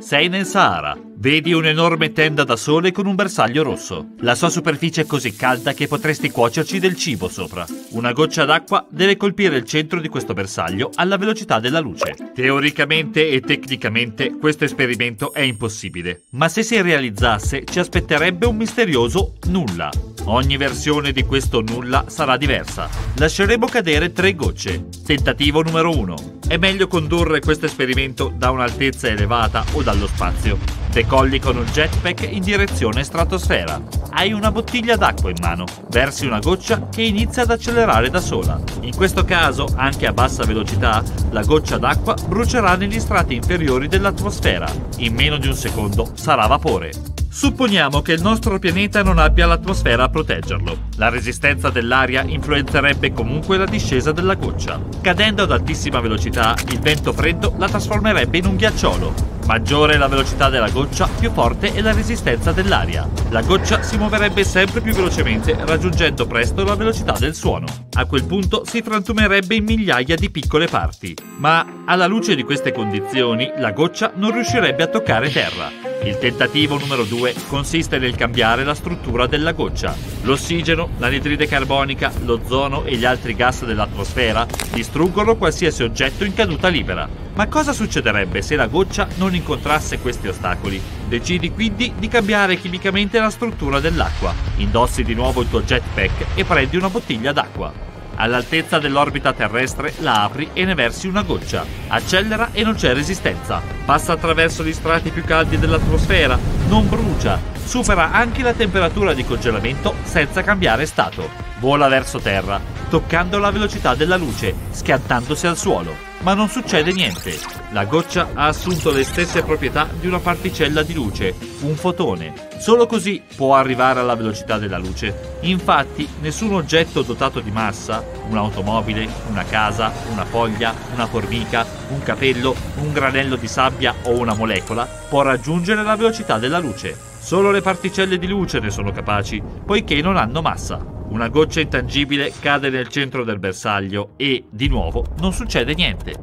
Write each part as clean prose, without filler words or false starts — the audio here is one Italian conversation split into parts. Sei nel Sahara. Vedi un'enorme tenda da sole con un bersaglio rosso. La sua superficie è così calda che potresti cuocerci del cibo sopra. Una goccia d'acqua deve colpire il centro di questo bersaglio alla velocità della luce. Teoricamente e tecnicamente questo esperimento è impossibile, ma se si realizzasse ci aspetterebbe un misterioso nulla. Ogni versione di questo nulla sarà diversa. Lasceremo cadere 3 gocce. Tentativo numero 1. È meglio condurre questo esperimento da un'altezza elevata o dallo spazio. Decolli con un jetpack in direzione stratosfera. Hai una bottiglia d'acqua in mano. Versi una goccia che inizia ad accelerare da sola. In questo caso, anche a bassa velocità, la goccia d'acqua brucerà negli strati inferiori dell'atmosfera. In meno di un secondo sarà vapore. Supponiamo che il nostro pianeta non abbia l'atmosfera a proteggerlo. La resistenza dell'aria influenzerebbe comunque la discesa della goccia. Cadendo ad altissima velocità, il vento freddo la trasformerebbe in un ghiacciolo. Maggiore è la velocità della goccia, più forte è la resistenza dell'aria. La goccia si muoverebbe sempre più velocemente, raggiungendo presto la velocità del suono. A quel punto si frantumerebbe in migliaia di piccole parti. Ma, alla luce di queste condizioni, la goccia non riuscirebbe a toccare terra. Il tentativo numero 2 consiste nel cambiare la struttura della goccia. L'ossigeno, l'anidride carbonica, l'ozono e gli altri gas dell'atmosfera distruggono qualsiasi oggetto in caduta libera. Ma cosa succederebbe se la goccia non incontrasse questi ostacoli? Decidi quindi di cambiare chimicamente la struttura dell'acqua. Indossi di nuovo il tuo jetpack e prendi una bottiglia d'acqua. All'altezza dell'orbita terrestre la apri e ne versi una goccia. Accelera e non c'è resistenza. Passa attraverso gli strati più caldi dell'atmosfera, non brucia, supera anche la temperatura di congelamento senza cambiare stato. Vola verso terra, toccando la velocità della luce, schiantandosi al suolo. Ma non succede niente. La goccia ha assunto le stesse proprietà di una particella di luce, un fotone. Solo così può arrivare alla velocità della luce. Infatti, nessun oggetto dotato di massa, un'automobile, una casa, una foglia, una formica, un capello, un granello di sabbia o una molecola, può raggiungere la velocità della luce. Solo le particelle di luce ne sono capaci, poiché non hanno massa. Una goccia intangibile cade nel centro del bersaglio e, di nuovo, non succede niente.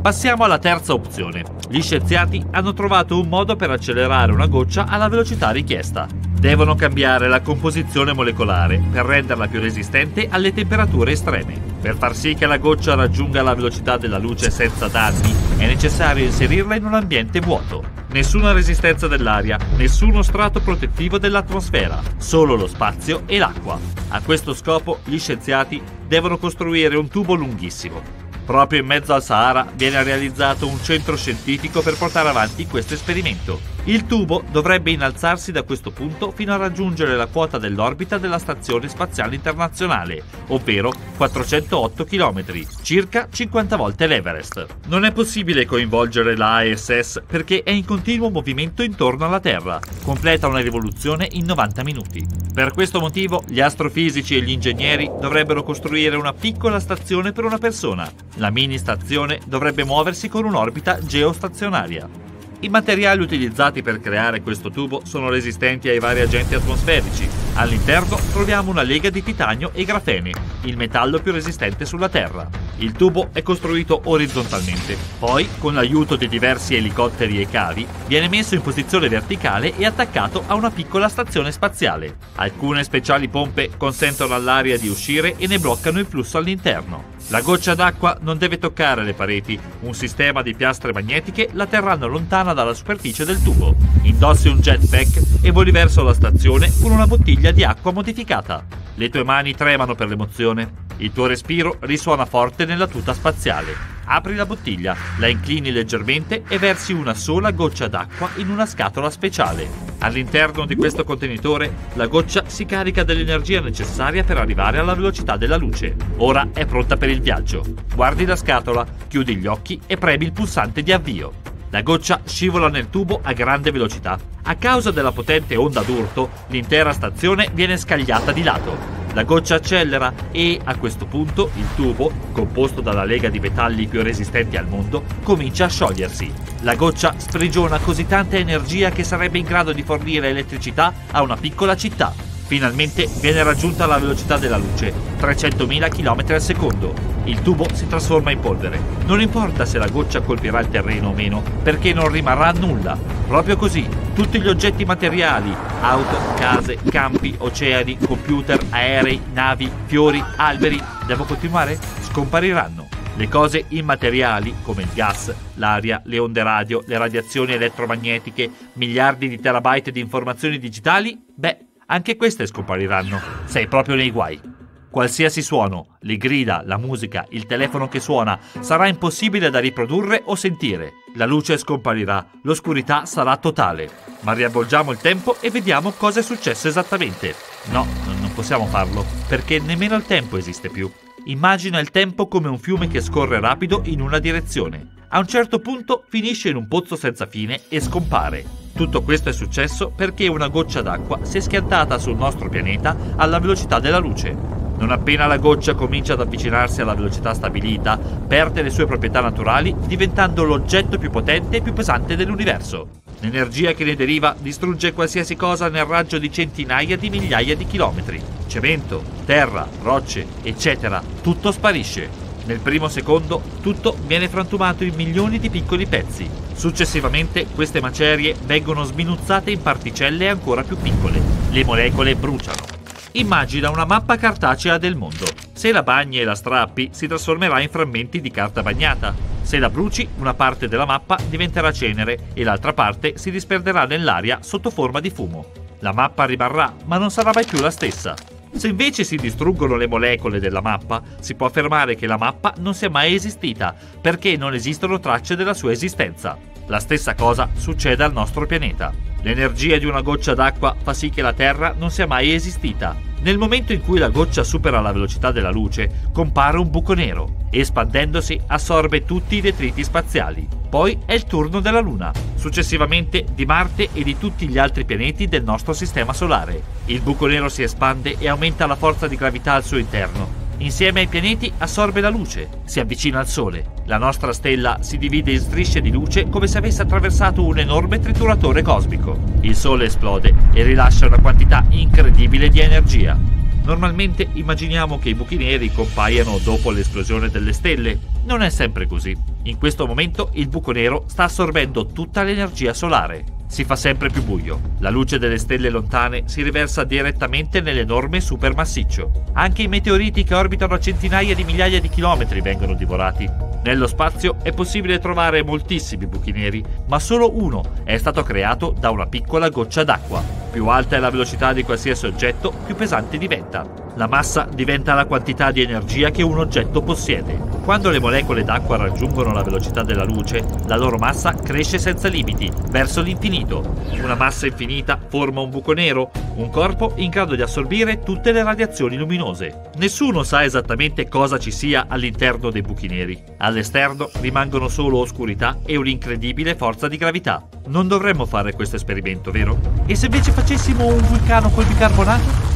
Passiamo alla terza opzione. Gli scienziati hanno trovato un modo per accelerare una goccia alla velocità richiesta. Devono cambiare la composizione molecolare per renderla più resistente alle temperature estreme. Per far sì che la goccia raggiunga la velocità della luce senza danni, è necessario inserirla in un ambiente vuoto. Nessuna resistenza dell'aria, nessuno strato protettivo dell'atmosfera, solo lo spazio e l'acqua. A questo scopo, gli scienziati devono costruire un tubo lunghissimo. Proprio in mezzo al Sahara viene realizzato un centro scientifico per portare avanti questo esperimento. Il tubo dovrebbe innalzarsi da questo punto fino a raggiungere la quota dell'orbita della Stazione Spaziale Internazionale, ovvero 408 km, circa 50 volte l'Everest. Non è possibile coinvolgere la ISS perché è in continuo movimento intorno alla Terra. Completa una rivoluzione in 90 minuti. Per questo motivo gli astrofisici e gli ingegneri dovrebbero costruire una piccola stazione per una persona. La mini stazione dovrebbe muoversi con un'orbita geostazionaria. I materiali utilizzati per creare questo tubo sono resistenti ai vari agenti atmosferici. All'interno troviamo una lega di titanio e grafene, il metallo più resistente sulla Terra. Il tubo è costruito orizzontalmente, poi, con l'aiuto di diversi elicotteri e cavi, viene messo in posizione verticale e attaccato a una piccola stazione spaziale. Alcune speciali pompe consentono all'aria di uscire e ne bloccano il flusso all'interno. La goccia d'acqua non deve toccare le pareti, un sistema di piastre magnetiche la terranno lontana dalla superficie del tubo. Indossi un jetpack e voli verso la stazione con una bottiglia di acqua modificata. Le tue mani tremano per l'emozione. Il tuo respiro risuona forte nella tuta spaziale. Apri la bottiglia, la inclini leggermente e versi una sola goccia d'acqua in una scatola speciale. All'interno di questo contenitore la goccia si carica dell'energia necessaria per arrivare alla velocità della luce. Ora è pronta per il viaggio. Guardi la scatola, chiudi gli occhi e premi il pulsante di avvio. La goccia scivola nel tubo a grande velocità. A causa della potente onda d'urto, l'intera stazione viene scagliata di lato. La goccia accelera e, a questo punto, il tubo, composto dalla lega di metalli più resistenti al mondo, comincia a sciogliersi. La goccia sprigiona così tanta energia che sarebbe in grado di fornire elettricità a una piccola città. Finalmente viene raggiunta la velocità della luce, 300.000 km al secondo. Il tubo si trasforma in polvere. Non importa se la goccia colpirà il terreno o meno, perché non rimarrà nulla. Proprio così, tutti gli oggetti materiali, auto, case, campi, oceani, computer, aerei, navi, fiori, alberi, devo continuare? Scompariranno. Le cose immateriali, come il gas, l'aria, le onde radio, le radiazioni elettromagnetiche, miliardi di terabyte di informazioni digitali, beh, anche queste scompariranno. Sei proprio nei guai. Qualsiasi suono, le grida, la musica, il telefono che suona, sarà impossibile da riprodurre o sentire. La luce scomparirà, l'oscurità sarà totale. Ma riavvolgiamo il tempo e vediamo cosa è successo esattamente. No, non possiamo farlo, perché nemmeno il tempo esiste più. Immagina il tempo come un fiume che scorre rapido in una direzione. A un certo punto finisce in un pozzo senza fine e scompare. Tutto questo è successo perché una goccia d'acqua si è schiantata sul nostro pianeta alla velocità della luce. Non appena la goccia comincia ad avvicinarsi alla velocità stabilita, perde le sue proprietà naturali, diventando l'oggetto più potente e più pesante dell'universo. L'energia che ne deriva distrugge qualsiasi cosa nel raggio di centinaia di migliaia di chilometri. Cemento, terra, rocce, eccetera, tutto sparisce. Nel primo secondo tutto viene frantumato in milioni di piccoli pezzi. Successivamente queste macerie vengono sminuzzate in particelle ancora più piccole. Le molecole bruciano. Immagina una mappa cartacea del mondo. Se la bagni e la strappi, si trasformerà in frammenti di carta bagnata. Se la bruci, una parte della mappa diventerà cenere e l'altra parte si disperderà nell'aria sotto forma di fumo. La mappa rimarrà, ma non sarà mai più la stessa. Se invece si distruggono le molecole della mappa, si può affermare che la mappa non sia mai esistita, perché non esistono tracce della sua esistenza. La stessa cosa succede al nostro pianeta. L'energia di una goccia d'acqua fa sì che la Terra non sia mai esistita. Nel momento in cui la goccia supera la velocità della luce, compare un buco nero e espandendosi assorbe tutti i detriti spaziali. Poi è il turno della Luna, successivamente di Marte e di tutti gli altri pianeti del nostro sistema solare. Il buco nero si espande e aumenta la forza di gravità al suo interno. Insieme ai pianeti assorbe la luce, si avvicina al Sole. La nostra stella si divide in strisce di luce come se avesse attraversato un enorme trituratore cosmico. Il Sole esplode e rilascia una quantità incredibile di energia. Normalmente immaginiamo che i buchi neri compaiano dopo l'esplosione delle stelle. Non è sempre così. In questo momento il buco nero sta assorbendo tutta l'energia solare. Si fa sempre più buio. La luce delle stelle lontane si riversa direttamente nell'enorme supermassiccio. Anche i meteoriti che orbitano a centinaia di migliaia di chilometri vengono divorati. Nello spazio è possibile trovare moltissimi buchi neri, ma solo uno è stato creato da una piccola goccia d'acqua. Più alta è la velocità di qualsiasi oggetto, più pesante diventa. La massa diventa la quantità di energia che un oggetto possiede. Quando le molecole d'acqua raggiungono la velocità della luce, la loro massa cresce senza limiti, verso l'infinito. Una massa infinita forma un buco nero, un corpo in grado di assorbire tutte le radiazioni luminose. Nessuno sa esattamente cosa ci sia all'interno dei buchi neri. All'esterno rimangono solo oscurità e un'incredibile forza di gravità. Non dovremmo fare questo esperimento, vero? E se invece facessimo un vulcano col bicarbonato?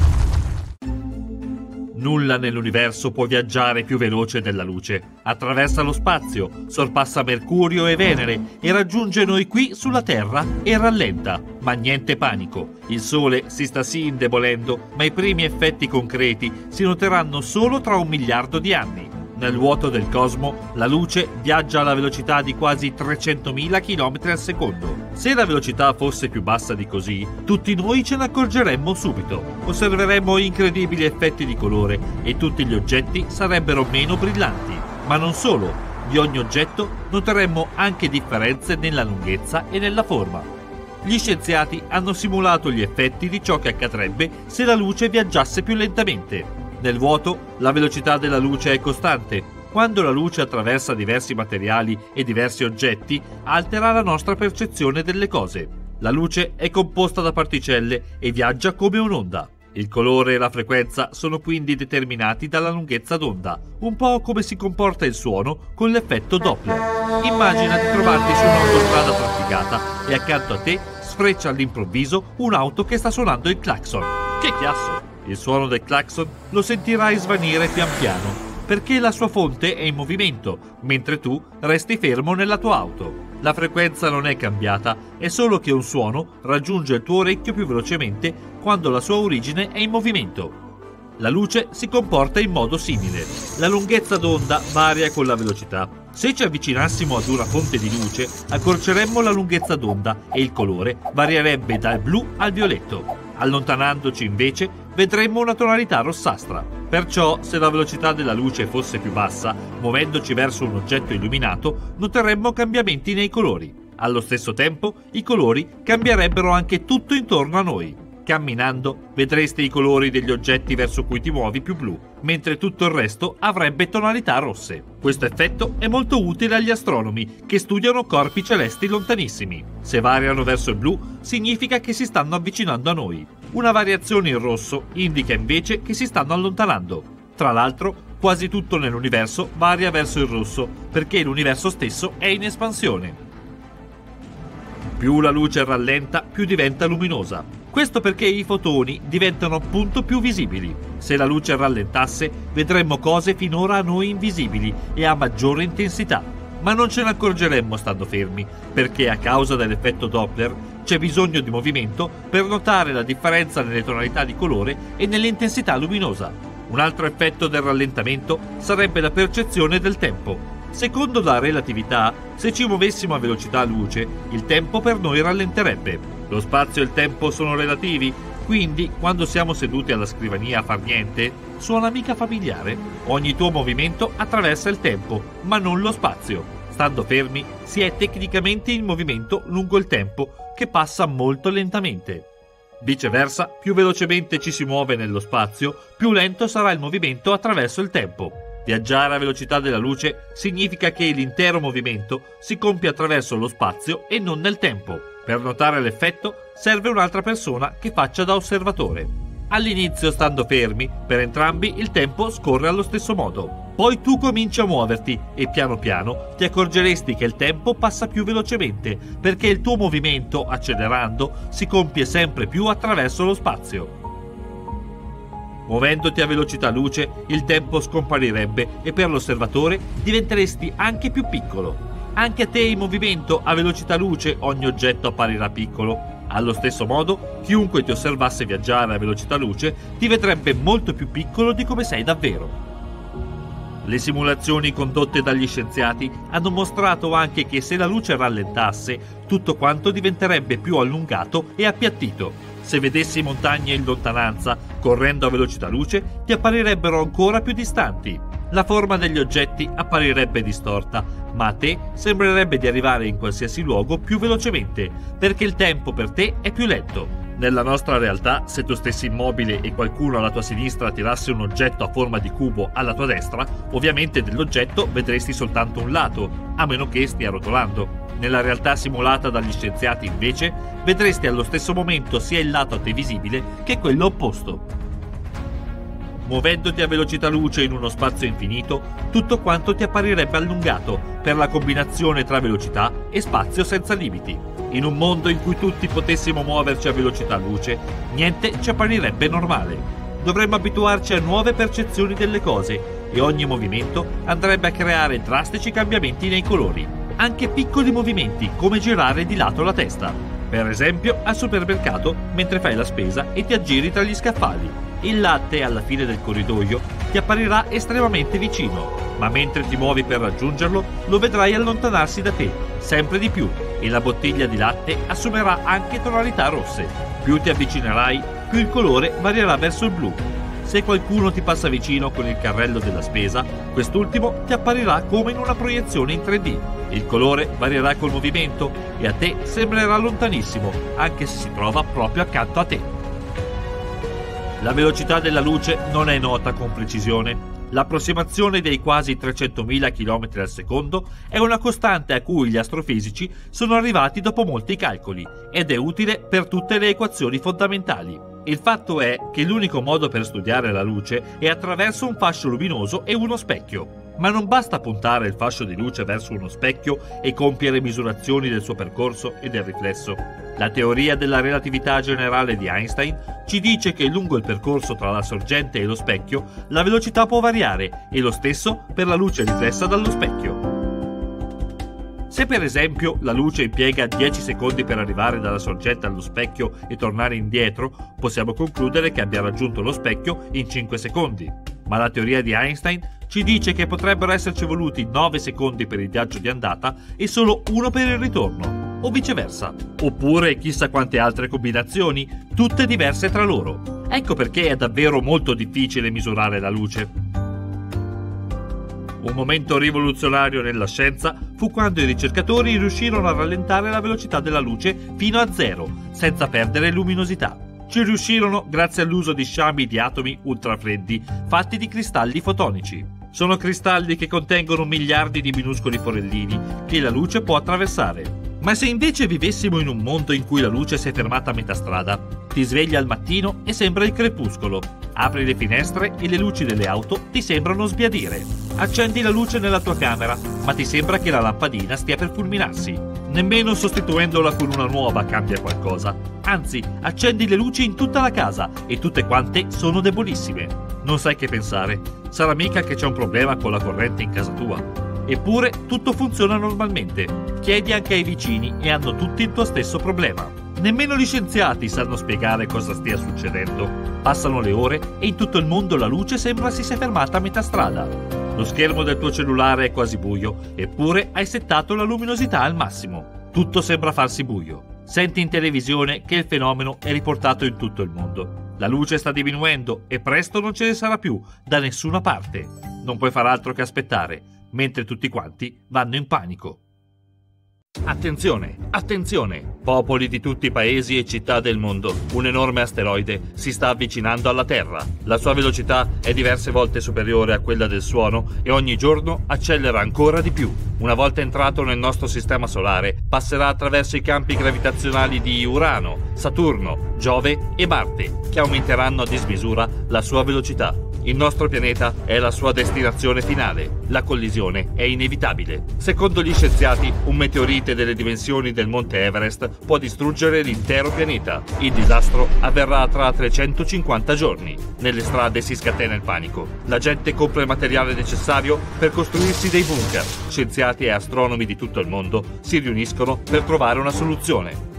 Nulla nell'universo può viaggiare più veloce della luce. Attraversa lo spazio, sorpassa Mercurio e Venere e raggiunge noi qui sulla Terra e rallenta. Ma niente panico, il Sole si sta sì indebolendo, ma i primi effetti concreti si noteranno solo tra 1 miliardo di anni. Nel vuoto del cosmo, la luce viaggia alla velocità di quasi 300.000 km al secondo. Se la velocità fosse più bassa di così, tutti noi ce ne accorgeremmo subito. Osserveremmo incredibili effetti di colore e tutti gli oggetti sarebbero meno brillanti. Ma non solo, di ogni oggetto noteremmo anche differenze nella lunghezza e nella forma. Gli scienziati hanno simulato gli effetti di ciò che accadrebbe se la luce viaggiasse più lentamente. Nel vuoto, la velocità della luce è costante. Quando la luce attraversa diversi materiali e diversi oggetti, altera la nostra percezione delle cose. La luce è composta da particelle e viaggia come un'onda. Il colore e la frequenza sono quindi determinati dalla lunghezza d'onda, un po' come si comporta il suono con l'effetto Doppler. Immagina di trovarti su un'autostrada trafficata e accanto a te sfreccia all'improvviso un'auto che sta suonando il clacson. Che chiasso! Il suono del clacson lo sentirai svanire pian piano, perché la sua fonte è in movimento, mentre tu resti fermo nella tua auto. La frequenza non è cambiata, è solo che un suono raggiunge il tuo orecchio più velocemente quando la sua origine è in movimento. La luce si comporta in modo simile. La lunghezza d'onda varia con la velocità. Se ci avvicinassimo ad una fonte di luce, accorceremmo la lunghezza d'onda e il colore varierebbe dal blu al violetto. Allontanandoci, invece, vedremmo una tonalità rossastra. Perciò, se la velocità della luce fosse più bassa, muovendoci verso un oggetto illuminato, noteremmo cambiamenti nei colori. Allo stesso tempo, i colori cambierebbero anche tutto intorno a noi. Camminando, vedresti i colori degli oggetti verso cui ti muovi più blu, mentre tutto il resto avrebbe tonalità rosse. Questo effetto è molto utile agli astronomi, che studiano corpi celesti lontanissimi. Se variano verso il blu, significa che si stanno avvicinando a noi. Una variazione in rosso indica invece che si stanno allontanando. Tra l'altro, quasi tutto nell'universo varia verso il rosso, perché l'universo stesso è in espansione. Più la luce rallenta, più diventa luminosa. Questo perché i fotoni diventano appunto più visibili. Se la luce rallentasse, vedremmo cose finora a noi invisibili e a maggiore intensità, ma non ce ne accorgeremmo stando fermi, perché a causa dell'effetto Doppler c'è bisogno di movimento per notare la differenza nelle tonalità di colore e nell'intensità luminosa. Un altro effetto del rallentamento sarebbe la percezione del tempo. Secondo la relatività, se ci muovessimo a velocità luce, il tempo per noi rallenterebbe. Lo spazio e il tempo sono relativi, quindi quando siamo seduti alla scrivania a far niente, suona mica familiare? Ogni tuo movimento attraversa il tempo, ma non lo spazio. Stando fermi, si è tecnicamente in movimento lungo il tempo, che passa molto lentamente. Viceversa, più velocemente ci si muove nello spazio, più lento sarà il movimento attraverso il tempo. Viaggiare a velocità della luce significa che l'intero movimento si compie attraverso lo spazio e non nel tempo. Per notare l'effetto serve un'altra persona che faccia da osservatore. All'inizio, stando fermi, per entrambi il tempo scorre allo stesso modo. Poi tu cominci a muoverti e piano piano ti accorgeresti che il tempo passa più velocemente perché il tuo movimento, accelerando, si compie sempre più attraverso lo spazio. Muovendoti a velocità luce, il tempo scomparirebbe e per l'osservatore diventeresti anche più piccolo. Anche a te in movimento a velocità luce ogni oggetto apparirà piccolo. Allo stesso modo, chiunque ti osservasse viaggiare a velocità luce ti vedrebbe molto più piccolo di come sei davvero. Le simulazioni condotte dagli scienziati hanno mostrato anche che se la luce rallentasse, tutto quanto diventerebbe più allungato e appiattito. Se vedessi montagne in lontananza, correndo a velocità luce, ti apparirebbero ancora più distanti. La forma degli oggetti apparirebbe distorta, ma a te sembrerebbe di arrivare in qualsiasi luogo più velocemente, perché il tempo per te è più lento. Nella nostra realtà, se tu stessi immobile e qualcuno alla tua sinistra tirasse un oggetto a forma di cubo alla tua destra, ovviamente dell'oggetto vedresti soltanto un lato, a meno che stia rotolando. Nella realtà simulata dagli scienziati, invece, vedresti allo stesso momento sia il lato a te visibile che quello opposto. Muovendoti a velocità luce in uno spazio infinito, tutto quanto ti apparirebbe allungato per la combinazione tra velocità e spazio senza limiti. In un mondo in cui tutti potessimo muoverci a velocità luce, niente ci apparirebbe normale. Dovremmo abituarci a nuove percezioni delle cose e ogni movimento andrebbe a creare drastici cambiamenti nei colori, anche piccoli movimenti come girare di lato la testa. Per esempio al supermercato mentre fai la spesa e ti aggiri tra gli scaffali. Il latte alla fine del corridoio ti apparirà estremamente vicino, ma mentre ti muovi per raggiungerlo lo vedrai allontanarsi da te, sempre di più, e la bottiglia di latte assumerà anche tonalità rosse. Più ti avvicinerai, più il colore varierà verso il blu. Se qualcuno ti passa vicino con il carrello della spesa, quest'ultimo ti apparirà come in una proiezione in 3D. Il colore varierà col movimento e a te sembrerà lontanissimo, anche se si trova proprio accanto a te. La velocità della luce non è nota con precisione. L'approssimazione dei quasi 300.000 km al secondo è una costante a cui gli astrofisici sono arrivati dopo molti calcoli ed è utile per tutte le equazioni fondamentali. Il fatto è che l'unico modo per studiare la luce è attraverso un fascio luminoso e uno specchio. Ma non basta puntare il fascio di luce verso uno specchio e compiere misurazioni del suo percorso e del riflesso. La teoria della relatività generale di Einstein ci dice che lungo il percorso tra la sorgente e lo specchio la velocità può variare e lo stesso per la luce riflessa dallo specchio. Se per esempio la luce impiega 10 secondi per arrivare dalla sorgente allo specchio e tornare indietro, possiamo concludere che abbia raggiunto lo specchio in 5 secondi. Ma la teoria di Einstein ci dice che potrebbero esserci voluti 9 secondi per il viaggio di andata e solo 1 per il ritorno, o viceversa. Oppure chissà quante altre combinazioni, tutte diverse tra loro. Ecco perché è davvero molto difficile misurare la luce. Un momento rivoluzionario nella scienza fu quando i ricercatori riuscirono a rallentare la velocità della luce fino a zero, senza perdere luminosità. Ci riuscirono grazie all'uso di sciami di atomi ultrafreddi, fatti di cristalli fotonici. Sono cristalli che contengono miliardi di minuscoli forellini che la luce può attraversare. Ma se invece vivessimo in un mondo in cui la luce si è fermata a metà strada, ti svegli al mattino e sembra il crepuscolo, apri le finestre e le luci delle auto ti sembrano sbiadire, accendi la luce nella tua camera, ma ti sembra che la lampadina stia per fulminarsi. Nemmeno sostituendola con una nuova cambia qualcosa, anzi accendi le luci in tutta la casa e tutte quante sono debolissime. Non sai che pensare, sarà mica che c'è un problema con la corrente in casa tua? Eppure tutto funziona normalmente, chiedi anche ai vicini e hanno tutti il tuo stesso problema. Nemmeno gli scienziati sanno spiegare cosa stia succedendo. Passano le ore e in tutto il mondo la luce sembra si sia fermata a metà strada. Lo schermo del tuo cellulare è quasi buio, eppure hai settato la luminosità al massimo. Tutto sembra farsi buio. Senti in televisione che il fenomeno è riportato in tutto il mondo. La luce sta diminuendo e presto non ce ne sarà più, da nessuna parte. Non puoi far altro che aspettare, mentre tutti quanti vanno in panico. Attenzione, attenzione! Popoli di tutti i paesi e città del mondo, un enorme asteroide si sta avvicinando alla Terra. La sua velocità è diverse volte superiore a quella del suono e ogni giorno accelera ancora di più. Una volta entrato nel nostro sistema solare, passerà attraverso i campi gravitazionali di Urano, Saturno, Giove e Marte, che aumenteranno a dismisura la sua velocità. Il nostro pianeta è la sua destinazione finale. La collisione è inevitabile. Secondo gli scienziati, un meteorite delle dimensioni del Monte Everest può distruggere l'intero pianeta. Il disastro avverrà tra 350 giorni. Nelle strade si scatena il panico. La gente compra il materiale necessario per costruirsi dei bunker. Scienziati e astronomi di tutto il mondo si riuniscono per trovare una soluzione.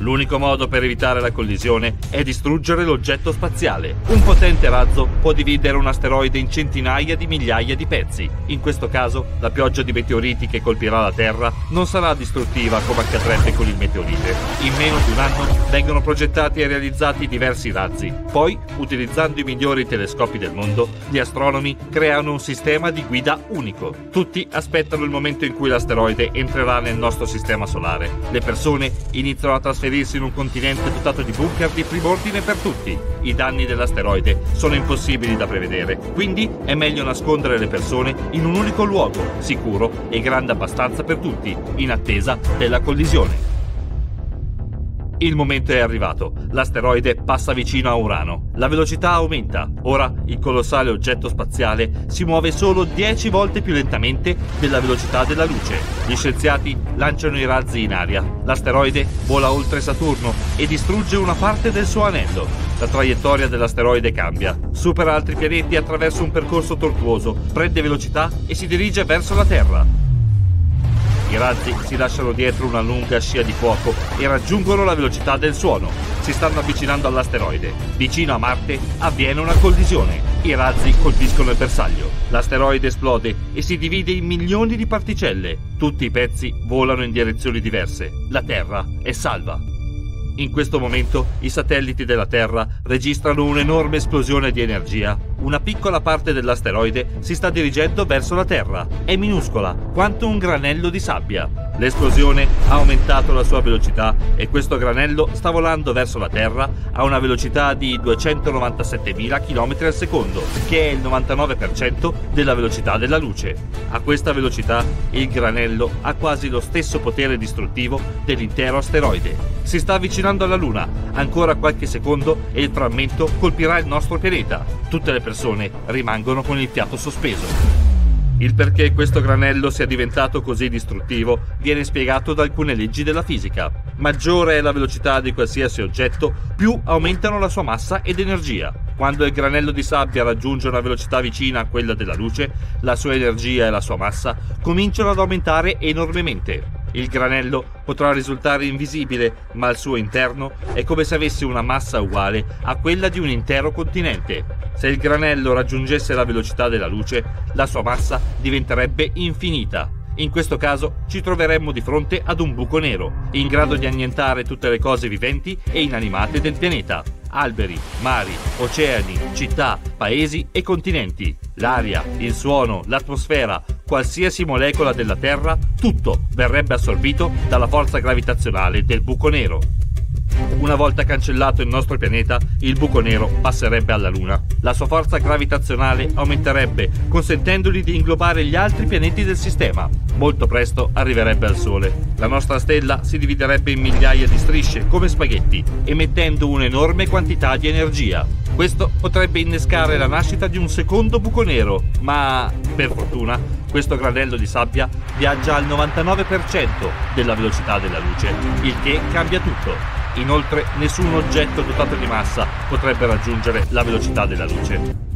L'unico modo per evitare la collisione è distruggere l'oggetto spaziale. Un potente razzo può dividere un asteroide in centinaia di migliaia di pezzi. In questo caso, la pioggia di meteoriti che colpirà la Terra non sarà distruttiva come accadrebbe con il meteorite. In meno di un anno vengono progettati e realizzati diversi razzi. Poi, utilizzando i migliori telescopi del mondo, gli astronomi creano un sistema di guida unico. Tutti aspettano il momento in cui l'asteroide entrerà nel nostro sistema solare. Le persone iniziano a trasferirsi in un continente dotato di bunker di primo ordine per tutti. I danni dell'asteroide sono impossibili da prevedere, quindi è meglio nascondere le persone in un unico luogo, sicuro e grande abbastanza per tutti, in attesa della collisione. Il momento è arrivato. L'asteroide passa vicino a Urano. La velocità aumenta. Ora il colossale oggetto spaziale si muove solo 10 volte più lentamente della velocità della luce. Gli scienziati lanciano i razzi in aria. L'asteroide vola oltre Saturno e distrugge una parte del suo anello. La traiettoria dell'asteroide cambia. Supera altri pianeti attraverso un percorso tortuoso, prende velocità e si dirige verso la Terra. I razzi si lasciano dietro una lunga scia di fuoco e raggiungono la velocità del suono. Si stanno avvicinando all'asteroide. Vicino a Marte avviene una collisione. I razzi colpiscono il bersaglio. L'asteroide esplode e si divide in milioni di particelle. Tutti i pezzi volano in direzioni diverse. La Terra è salva. In questo momento i satelliti della Terra registrano un'enorme esplosione di energia. Una piccola parte dell'asteroide si sta dirigendo verso la Terra. È minuscola, quanto un granello di sabbia. L'esplosione ha aumentato la sua velocità e questo granello sta volando verso la Terra a una velocità di 297.000 km al secondo, che è il 99% della velocità della luce. A questa velocità il granello ha quasi lo stesso potere distruttivo dell'intero asteroide. Si sta avvicinando alla Luna, ancora qualche secondo e il frammento colpirà il nostro pianeta. Tutte le persone rimangono con il fiato sospeso. Il perché questo granello sia diventato così distruttivo viene spiegato da alcune leggi della fisica. Maggiore è la velocità di qualsiasi oggetto, più aumentano la sua massa ed energia. Quando il granello di sabbia raggiunge una velocità vicina a quella della luce, la sua energia e la sua massa cominciano ad aumentare enormemente. Il granello potrà risultare invisibile, ma al suo interno è come se avesse una massa uguale a quella di un intero continente. Se il granello raggiungesse la velocità della luce, la sua massa diventerebbe infinita. In questo caso ci troveremmo di fronte ad un buco nero, in grado di annientare tutte le cose viventi e inanimate del pianeta. Alberi, mari, oceani, città, paesi e continenti. L'aria, il suono, l'atmosfera, qualsiasi molecola della Terra, tutto verrebbe assorbito dalla forza gravitazionale del buco nero. Una volta cancellato il nostro pianeta, il buco nero passerebbe alla Luna. La sua forza gravitazionale aumenterebbe, consentendogli di inglobare gli altri pianeti del sistema. Molto presto arriverebbe al Sole. La nostra stella si dividerebbe in migliaia di strisce, come spaghetti, emettendo un'enorme quantità di energia. Questo potrebbe innescare la nascita di un secondo buco nero, ma, per fortuna, questo granello di sabbia viaggia al 99% della velocità della luce, il che cambia tutto. Inoltre, nessun oggetto dotato di massa potrebbe raggiungere la velocità della luce.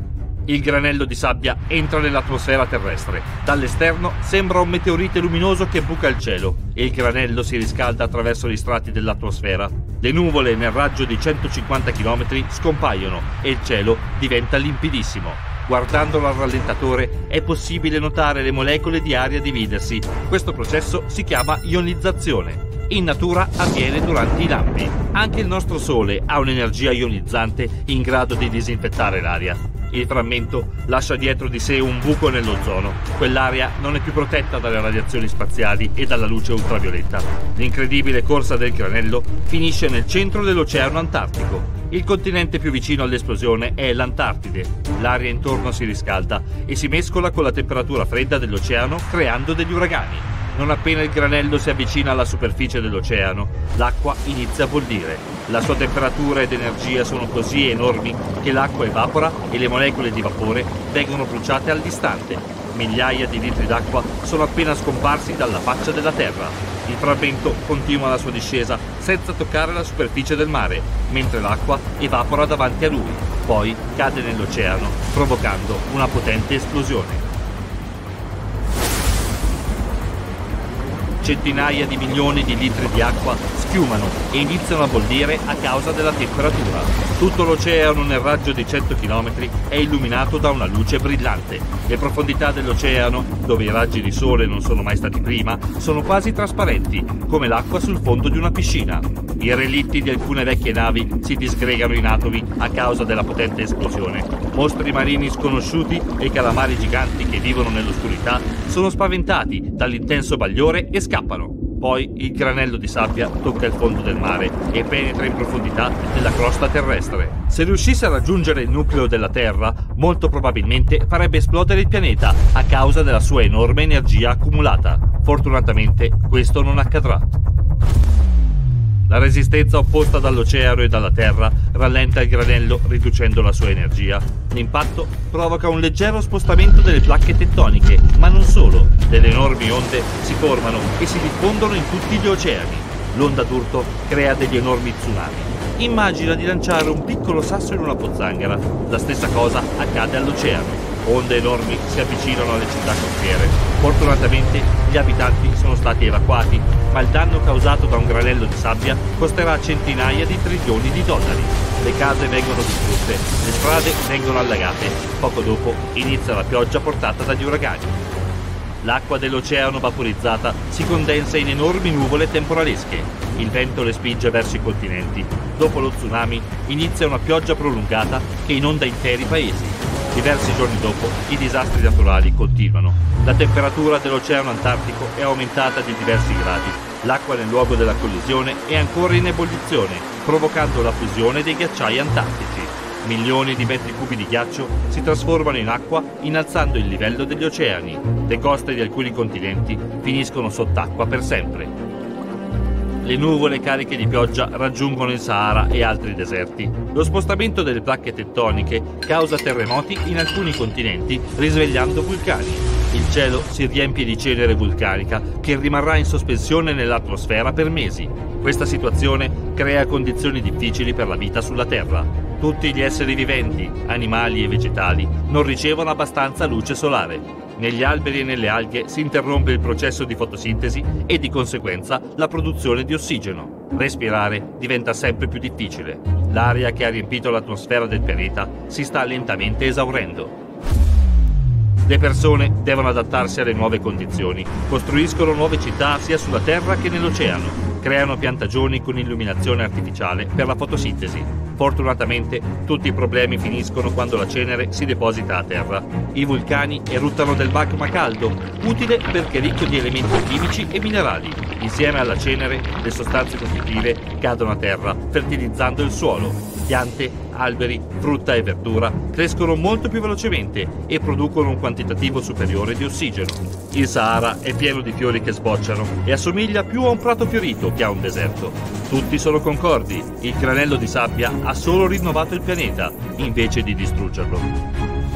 Il granello di sabbia entra nell'atmosfera terrestre. Dall'esterno sembra un meteorite luminoso che buca il cielo. Il granello si riscalda attraverso gli strati dell'atmosfera. Le nuvole nel raggio di 150 km scompaiono e il cielo diventa limpidissimo. Guardandolo al rallentatore è possibile notare le molecole di aria dividersi. Questo processo si chiama ionizzazione. In natura avviene durante i lampi. Anche il nostro Sole ha un'energia ionizzante in grado di disinfettare l'aria. Il frammento lascia dietro di sé un buco nell'ozono. Quell'area non è più protetta dalle radiazioni spaziali e dalla luce ultravioletta. L'incredibile corsa del granello finisce nel centro dell'Oceano Antartico. Il continente più vicino all'esplosione è l'Antartide. L'aria intorno si riscalda e si mescola con la temperatura fredda dell'oceano, creando degli uragani. Non appena il granello si avvicina alla superficie dell'oceano, l'acqua inizia a bollire. La sua temperatura ed energia sono così enormi che l'acqua evapora e le molecole di vapore vengono bruciate all'istante. Migliaia di litri d'acqua sono appena scomparsi dalla faccia della Terra. Il frammento continua la sua discesa senza toccare la superficie del mare, mentre l'acqua evapora davanti a lui, poi cade nell'oceano, provocando una potente esplosione. Centinaia di milioni di litri di acqua schiumano e iniziano a bollire a causa della temperatura. Tutto l'oceano nel raggio di 100 km è illuminato da una luce brillante. Le profondità dell'oceano, dove i raggi di sole non sono mai stati prima, sono quasi trasparenti, come l'acqua sul fondo di una piscina. I relitti di alcune vecchie navi si disgregano in atomi a causa della potente esplosione. Mostri marini sconosciuti e calamari giganti che vivono nell'oscurità sono spaventati dall'intenso bagliore e scappano. Poi il granello di sabbia tocca il fondo del mare e penetra in profondità nella crosta terrestre. Se riuscisse a raggiungere il nucleo della Terra, molto probabilmente farebbe esplodere il pianeta a causa della sua enorme energia accumulata. Fortunatamente questo non accadrà. La resistenza opposta dall'oceano e dalla Terra rallenta il granello riducendo la sua energia. L'impatto provoca un leggero spostamento delle placche tettoniche, ma non solo. Delle enormi onde si formano e si diffondono in tutti gli oceani. L'onda d'urto crea degli enormi tsunami. Immagina di lanciare un piccolo sasso in una pozzanghera. La stessa cosa accade all'oceano. Onde enormi si avvicinano alle città costiere. Fortunatamente gli abitanti sono stati evacuati, ma il danno causato da un granello di sabbia costerà centinaia di trilioni di dollari. Le case vengono distrutte, le strade vengono allagate. Poco dopo inizia la pioggia portata dagli uragani. L'acqua dell'oceano vaporizzata si condensa in enormi nuvole temporalesche. Il vento le spinge verso i continenti. Dopo lo tsunami inizia una pioggia prolungata che inonda interi paesi. Diversi giorni dopo, i disastri naturali continuano. La temperatura dell'Oceano Antartico è aumentata di diversi gradi. L'acqua nel luogo della collisione è ancora in ebollizione, provocando la fusione dei ghiacciai antartici. Milioni di metri cubi di ghiaccio si trasformano in acqua, innalzando il livello degli oceani. Le coste di alcuni continenti finiscono sott'acqua per sempre. Le nuvole cariche di pioggia raggiungono il Sahara e altri deserti. Lo spostamento delle placche tettoniche causa terremoti in alcuni continenti, risvegliando vulcani. Il cielo si riempie di cenere vulcanica che rimarrà in sospensione nell'atmosfera per mesi. Questa situazione crea condizioni difficili per la vita sulla Terra. Tutti gli esseri viventi, animali e vegetali, non ricevono abbastanza luce solare. Negli alberi e nelle alghe si interrompe il processo di fotosintesi e di conseguenza la produzione di ossigeno. Respirare diventa sempre più difficile. L'aria che ha riempito l'atmosfera del pianeta si sta lentamente esaurendo. Le persone devono adattarsi alle nuove condizioni, costruiscono nuove città sia sulla Terra che nell'oceano. Creano piantagioni con illuminazione artificiale per la fotosintesi. Fortunatamente tutti i problemi finiscono quando la cenere si deposita a terra. I vulcani eruttano del magma caldo, utile perché ricco di elementi chimici e minerali. Insieme alla cenere le sostanze costitutive cadono a terra, fertilizzando il suolo. Piante, alberi, frutta e verdura crescono molto più velocemente e producono un quantitativo superiore di ossigeno. Il Sahara è pieno di fiori che sbocciano e assomiglia più a un prato fiorito che a un deserto. Tutti sono concordi, il granello di sabbia ha solo rinnovato il pianeta invece di distruggerlo.